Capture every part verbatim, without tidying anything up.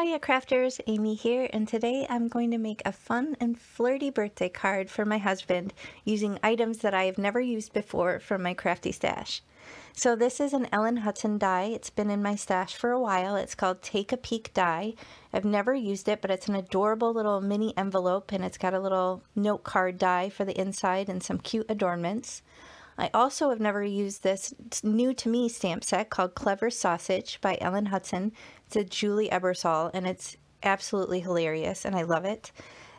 Hiya crafters, Amy here, and today I'm going to make a fun and flirty birthday card for my husband using items that I have never used before from my crafty stash. So this is an Ellen Hutson die. It's been in my stash for a while. It's called Take a Peek Die. I've never used it, but it's an adorable little mini envelope and it's got a little note card die for the inside and some cute adornments. I also have never used this new to me stamp set called Clever Sausage by Ellen Hutson. It's a Julie Ebersole and it's absolutely hilarious and I love it.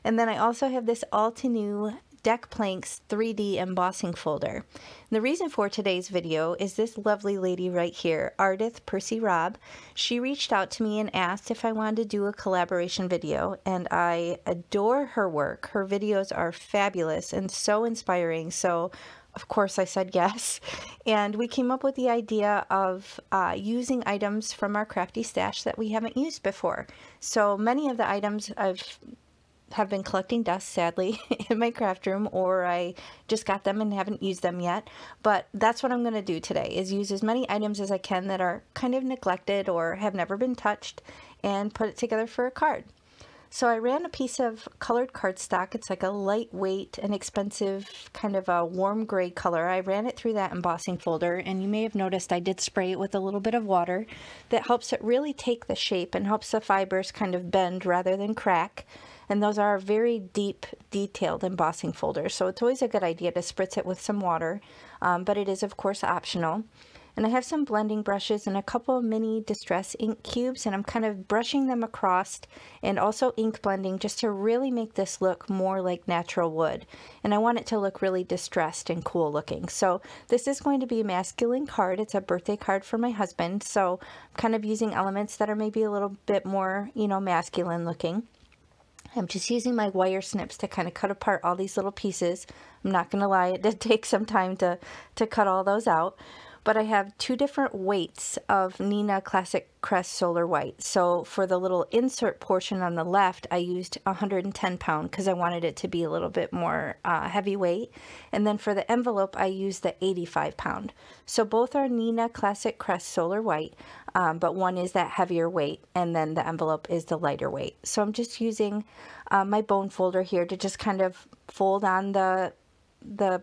And then I also have this Altenew Deck Planks three D Embossing Folder. And the reason for today's video is this lovely lady right here, Ardyth Percy-Robb. She reached out to me and asked if I wanted to do a collaboration video, and I adore her work. Her videos are fabulous and so inspiring, so of course I said yes, and we came up with the idea of uh, using items from our crafty stash that we haven't used before. So many of the items I've have been collecting dust, sadly, in my craft room, or I just got them and haven't used them yet, but that's what I'm going to do today, is use as many items as I can that are kind of neglected or have never been touched and put it together for a card. So I ran a piece of colored cardstock. It's like a lightweight and inexpensive kind of a warm gray color. I ran it through that embossing folder, and you may have noticed I did spray it with a little bit of water. That helps it really take the shape and helps the fibers kind of bend rather than crack. And those are very deep, detailed embossing folders, so it's always a good idea to spritz it with some water, um, but it is of course optional. And I have some blending brushes and a couple mini distress ink cubes, and I'm kind of brushing them across and also ink blending just to really make this look more like natural wood. And I want it to look really distressed and cool looking. So this is going to be a masculine card. It's a birthday card for my husband. So I'm kind of using elements that are maybe a little bit more, you know, masculine looking. I'm just using my wire snips to kind of cut apart all these little pieces. I'm not going to lie, it did take some time to, to cut all those out. But I have two different weights of Neenah Classic Crest Solar White. So for the little insert portion on the left, I used one hundred ten pound because I wanted it to be a little bit more uh, heavyweight. And then for the envelope, I used the eighty-five pound. So both are Neenah Classic Crest Solar White, um, but one is that heavier weight, and then the envelope is the lighter weight. So I'm just using uh, my bone folder here to just kind of fold on the the.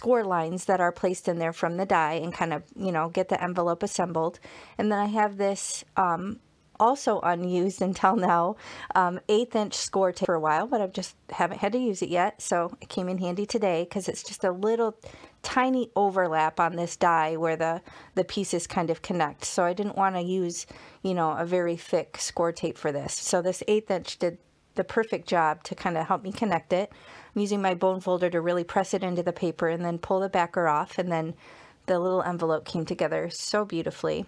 score lines that are placed in there from the die and kind of, you know, get the envelope assembled. And then I have this um, also unused until now um, eighth inch score tape for a while, but I've just haven't had to use it yet, so it came in handy today because it's just a little tiny overlap on this die where the the pieces kind of connect, so I didn't want to use, you know, a very thick score tape for this. So this eighth inch did the perfect job to kind of help me connect it. I'm using my bone folder to really press it into the paper and then pull the backer off, and then the little envelope came together so beautifully.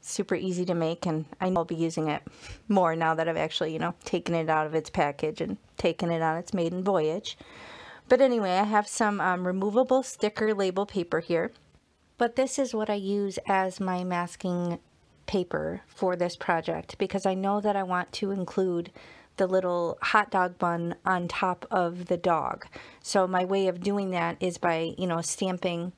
Super easy to make, and I know I'll be using it more now that I've actually, you know, taken it out of its package and taken it on its maiden voyage. But anyway, I have some um, removable sticker label paper here, but this is what I use as my masking paper for this project because I know that I want to include the little hot dog bun on top of the dog. So my way of doing that is by, you know, stamping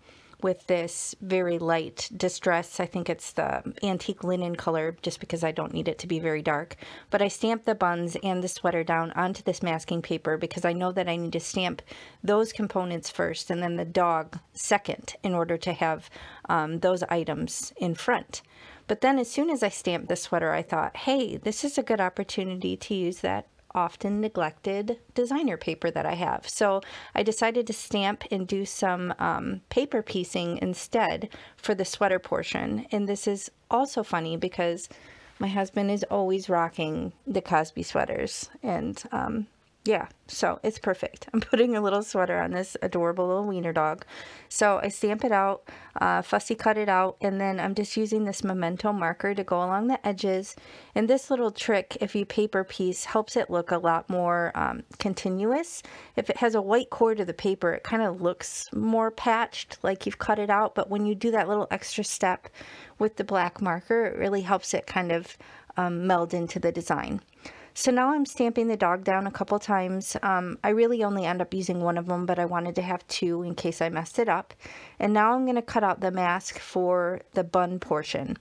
with this very light distress. I think it's the antique linen color just because I don't need it to be very dark. But I stamp the buns and the sweater down onto this masking paper because I know that I need to stamp those components first and then the dog second in order to have um, those items in front. But then as soon as I stamped the sweater, I thought, hey, this is a good opportunity to use that often neglected designer paper that I have. So I decided to stamp and do some um, paper piecing instead for the sweater portion. And this is also funny because my husband is always rocking the Cosby sweaters. And um, yeah, so it's perfect. I'm putting a little sweater on this adorable little wiener dog. So I stamp it out, uh, fussy cut it out, and then I'm just using this Memento marker to go along the edges. And this little trick, if you paper piece, helps it look a lot more um, continuous. If it has a white core to the paper, it kind of looks more patched, like you've cut it out. But when you do that little extra step with the black marker, it really helps it kind of um, meld into the design. So now I'm stamping the dog down a couple times. Um, I really only end up using one of them, but I wanted to have two in case I messed it up. And now I'm going to cut out the mask for the bun portion.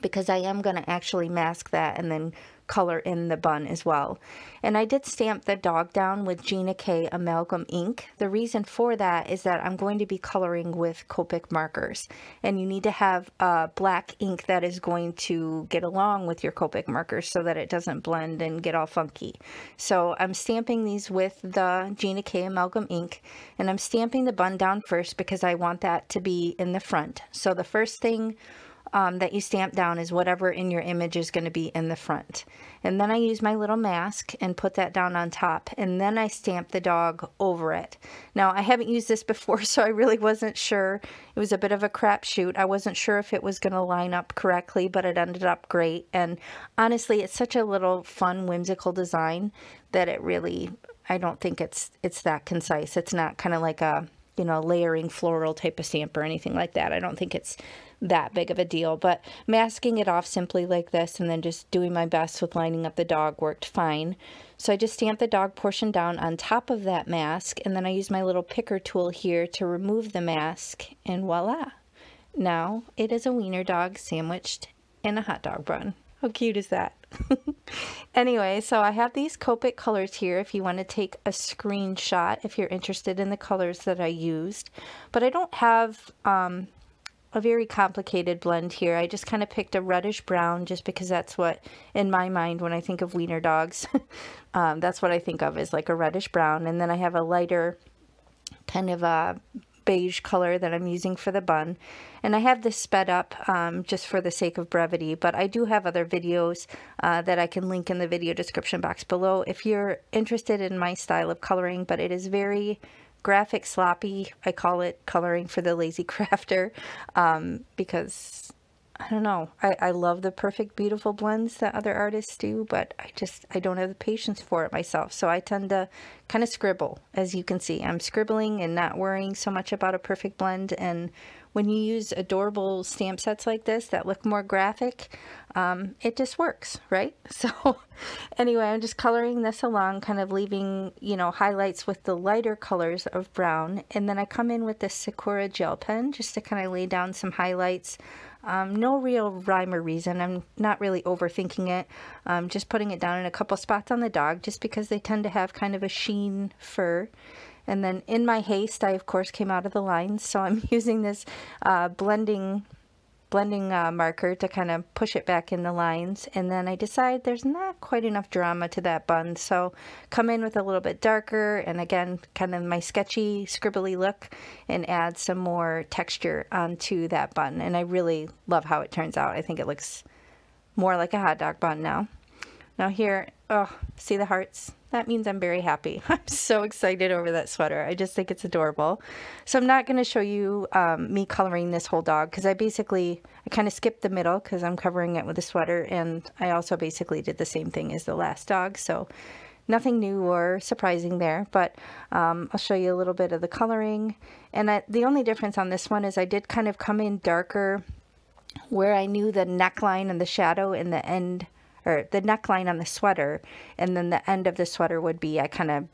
because I am going to actually mask that and then color in the bun as well. And I did stamp the dog down with Gina K amalgam ink. The reason for that is that I'm going to be coloring with Copic markers, and you need to have uh, black ink that is going to get along with your Copic markers so that it doesn't blend and get all funky. So I'm stamping these with the Gina K amalgam ink, and I'm stamping the bun down first because I want that to be in the front. So the first thing Um, that you stamp down is whatever in your image is going to be in the front. And then I use my little mask and put that down on top, and then I stamp the dog over it. Now, I haven't used this before, so I really wasn't sure. It was a bit of a crapshoot. I wasn't sure if it was going to line up correctly, but it ended up great. And honestly, it's such a little fun, whimsical design that it really, I don't think it's it's that concise. It's not kind of like a, you know, layering floral type of stamp or anything like that. I don't think it's that big of a deal, but masking it off simply like this and then just doing my best with lining up the dog worked fine. So I just stamped the dog portion down on top of that mask, and then I used my little picker tool here to remove the mask, and voila! Now it is a wiener dog sandwiched in a hot dog bun. How cute is that? Anyway, so I have these Copic colors here if you want to take a screenshot if you're interested in the colors that I used. But I don't have um, a very complicated blend here. I just kind of picked a reddish brown just because that's what, in my mind, when I think of wiener dogs, um, that's what I think of, is like a reddish brown. And then I have a lighter kind of a beige color that I'm using for the bun, and I have this sped up um, just for the sake of brevity, but I do have other videos uh, that I can link in the video description box below if you're interested in my style of coloring, but it is very graphic, sloppy. I call it coloring for the lazy crafter um, because I don't know, I, I love the perfect beautiful blends that other artists do, but I just, I don't have the patience for it myself, so I tend to kind of scribble. As you can see, I'm scribbling and not worrying so much about a perfect blend, and when you use adorable stamp sets like this that look more graphic, um, it just works, right? So anyway, I'm just coloring this along, kind of leaving, you know, highlights with the lighter colors of brown, and then I come in with this Sakura gel pen just to kind of lay down some highlights. Um, no real rhyme or reason. I'm not really overthinking it. I'm just putting it down in a couple spots on the dog just because they tend to have kind of a sheen fur. And then in my haste, I of course came out of the lines, so I'm using this uh, blending blending uh, marker to kind of push it back in the lines. And then I decide there's not quite enough drama to that bun, so come in with a little bit darker, and again, kind of my sketchy, scribbly look, and add some more texture onto that bun. And I really love how it turns out. I think it looks more like a hot dog bun now. Now here, oh, see the hearts? That means I'm very happy. I'm so excited over that sweater. I just think it's adorable. So I'm not going to show you um, me coloring this whole dog because I basically, I kind of skipped the middle because I'm covering it with a sweater, and I also basically did the same thing as the last dog. So nothing new or surprising there, but um, I'll show you a little bit of the coloring. And I, the only difference on this one is I did kind of come in darker where I knew the neckline and the shadow in the end, or the neckline on the sweater, and then the end of the sweater would be, I kind of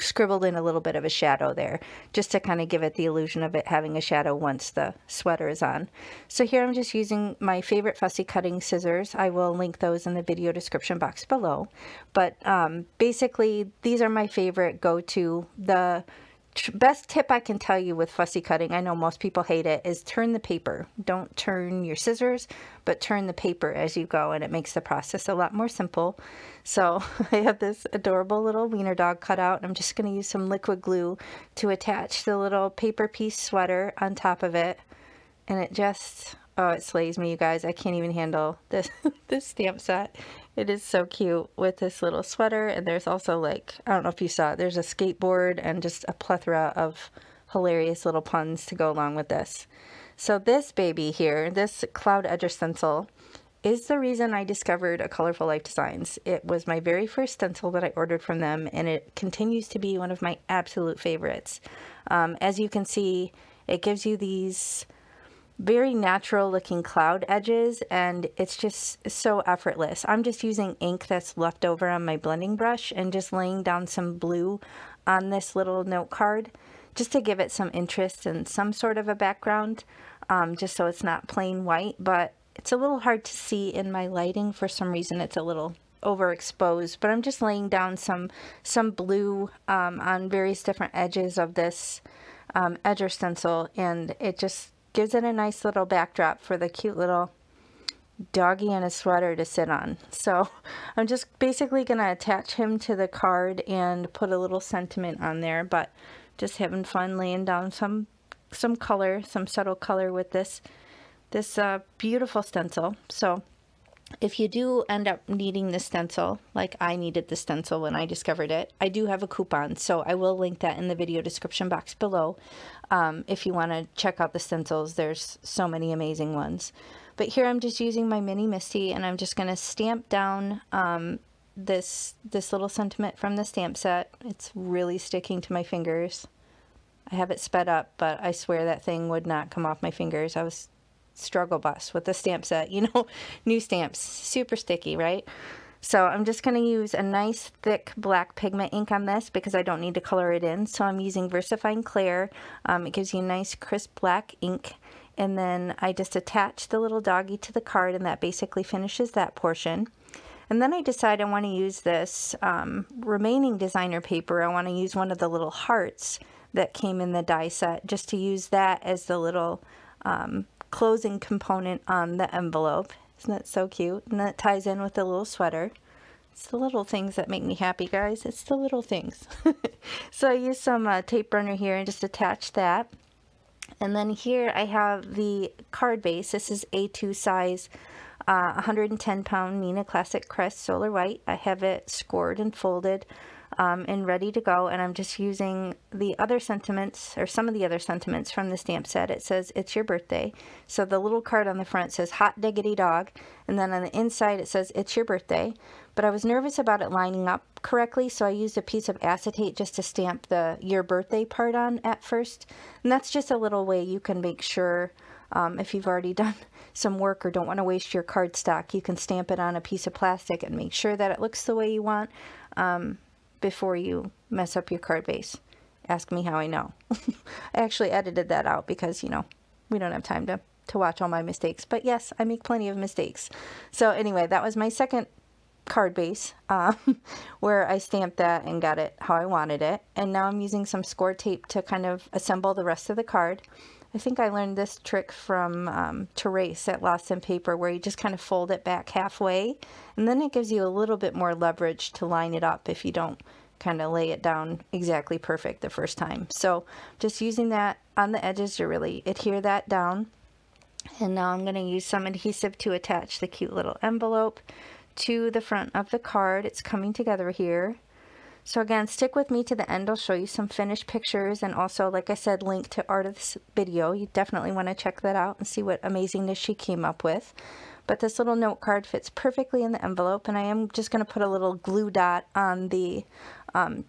scribbled in a little bit of a shadow there, just to kind of give it the illusion of it having a shadow once the sweater is on. So here I'm just using my favorite fussy cutting scissors. I will link those in the video description box below. But um, basically, these are my favorite go-to. The best tip I can tell you with fussy cutting, I know most people hate it, is turn the paper. Don't turn your scissors, but turn the paper as you go, and it makes the process a lot more simple. So I have this adorable little wiener dog cut out, and I'm just going to use some liquid glue to attach the little paper piece sweater on top of it, and it just, oh, it slays me, you guys. I can't even handle this this stamp set. It is so cute with this little sweater, and there's also, like, I don't know if you saw it, there's a skateboard and just a plethora of hilarious little puns to go along with this. So this baby here, this Cloud Edger stencil, is the reason I discovered A Colorful Life Designs. It was my very first stencil that I ordered from them, and it continues to be one of my absolute favorites. Um, as you can see, it gives you these very natural looking cloud edges, and it's just so effortless. I'm just using ink that's left over on my blending brush and just laying down some blue on this little note card just to give it some interest and some sort of a background, um, just so it's not plain white. But It's a little hard to see in my lighting. For some reason, it's a little overexposed, but I'm just laying down some some blue um, on various different edges of this um, edger stencil, and it just gives it a nice little backdrop for the cute little doggy and a sweater to sit on. So I'm just basically going to attach him to the card and put a little sentiment on there, but just having fun laying down some some color, some subtle color with this this uh, beautiful stencil. So if you do end up needing this stencil, like I needed the stencil when I discovered it, I do have a coupon, so I will link that in the video description box below. Um, if you want to check out the stencils, there's so many amazing ones. But here I'm just using my mini MISTI, and I'm just going to stamp down um, this this little sentiment from the stamp set. It's really sticking to my fingers. I have it sped up, but I swear that thing would not come off my fingers. I was struggle bus with the stamp set, you know, new stamps, super sticky, right? So I'm just going to use a nice thick black pigment ink on this because I don't need to color it in. So I'm using Versafine Clair. Um, it gives you a nice crisp black ink. And then I just attach the little doggy to the card, and that basically finishes that portion. And then I decide I want to use this um, remaining designer paper. I want to use one of the little hearts that came in the die set, just to use that as the little um, closing component on the envelope. Isn't that so cute? And that ties in with the little sweater. It's the little things that make me happy, guys. It's the little things. So I use some uh, tape burner here and just attach that. And then here I have the card base. This is A two size, uh, one hundred ten pound Neenah Classic Crest Solar White. I have it scored and folded um, and ready to go. And I'm just using the other sentiments, or some of the other sentiments from the stamp set. It says, "It's your birthday." So the little card on the front says, "Hot diggity dog." And then on the inside it says, "It's your birthday." But I was nervous about it lining up correctly, so I used a piece of acetate just to stamp the "your birthday" part on at first. And that's just a little way you can make sure, um, if you've already done some work or don't want to waste your cardstock, you can stamp it on a piece of plastic and make sure that it looks the way you want um, before you mess up your card base. Ask me how I know. I actually edited that out because, you know, we don't have time to, to watch all my mistakes. But yes, I make plenty of mistakes. So anyway, that was my second card base um, where I stamped that and got it how I wanted it. And now I'm using some score tape to kind of assemble the rest of the card. I think I learned this trick from um, Teresa at Lost in Paper, where you just kind of fold it back halfway, and then it gives you a little bit more leverage to line it up if you don't kind of lay it down exactly perfect the first time. So just using that on the edges to really adhere that down. And now I'm going to use some adhesive to attach the cute little envelope to the front of the card. It's coming together here. So again, stick with me to the end. I'll show you some finished pictures, and also, like I said, link to Ardyth's video. You definitely want to check that out and see what amazingness she came up with. But this little note card fits perfectly in the envelope, and I am just going to put a little glue dot on the um,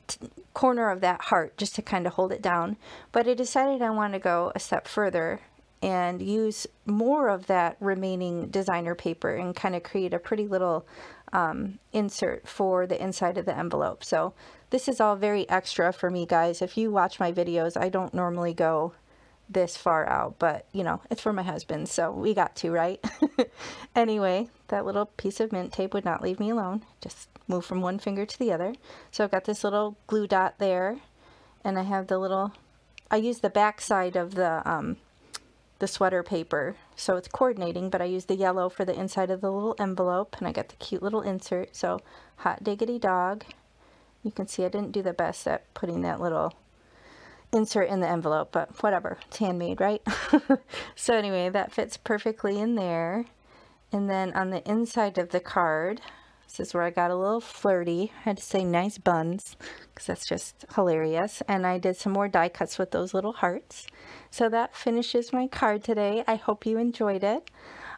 corner of that heart just to kind of hold it down. But I decided I want to go a step further and use more of that remaining designer paper and kind of create a pretty little um, insert for the inside of the envelope. So this is all very extra for me, guys. If you watch my videos, I don't normally go this far out, but you know, it's for my husband, so we got to, right? Anyway, that little piece of mint tape would not leave me alone. Just move from one finger to the other. So I've got this little glue dot there, and I have the little, I use the back side of the um, the sweater paper, so it's coordinating, but I used the yellow for the inside of the little envelope, and I got the cute little insert. So, hot diggity dog. You can see I didn't do the best at putting that little insert in the envelope, but whatever, it's handmade, right? So anyway, that fits perfectly in there. And then on the inside of the card, this is where I got a little flirty. I had to say nice buns, because that's just hilarious. And I did some more die cuts with those little hearts. So that finishes my card today. I hope you enjoyed it.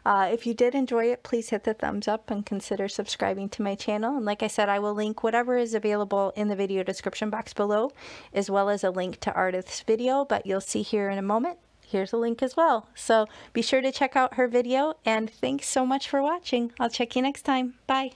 Uh, if you did enjoy it, please hit the thumbs up and consider subscribing to my channel. And like I said, I will link whatever is available in the video description box below, as well as a link to Ardyth's video, but you'll see here in a moment. Here's a link as well. So be sure to check out her video, and thanks so much for watching. I'll check you next time. Bye.